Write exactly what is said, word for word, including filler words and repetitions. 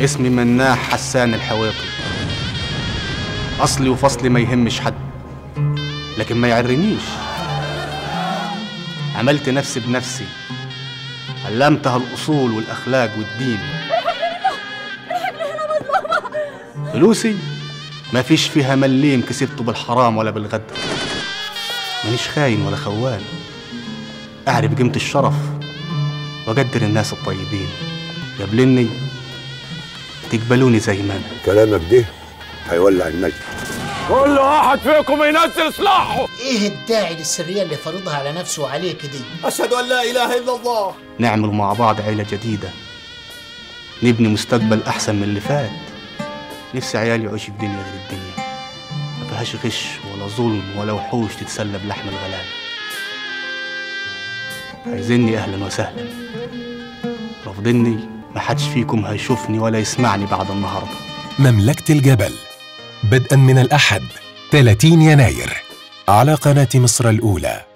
اسمي مناح حسان الحواقي، أصلي وفصلي ما يهمش حد، لكن ما يعرنيش. عملت نفسي بنفسي، علمتها الأصول والأخلاق والدين. فلوسي ما فيش فيها مليم كسبته بالحرام ولا بالغدر. مانيش خاين ولا خوان، أعرف قيمة الشرف وأقدر الناس الطيبين. قابلني تقبلوني زي ما أنا. كلامك ده هيولع النجم. كل واحد فيكم ينزل سلاحه. إيه الداعي للسرية اللي فرضها على نفسه وعليك دي؟ أشهد أن لا إله إلا الله. نعمل مع بعض عيلة جديدة، نبني مستقبل أحسن من اللي فات. نفسي عيالي يعيشوا في دنيا غير الدنيا، ما فيهاش غش ولا ظلم ولا وحوش تتسلى بلحم الغلال. عايزيني أهلا وسهلا، رافضني ما حدش فيكم هيشوفني ولا يسمعني بعد النهارده. مملكة الجبل، بدءا من الأحد ثلاثين يناير على قناة مصر الأولى.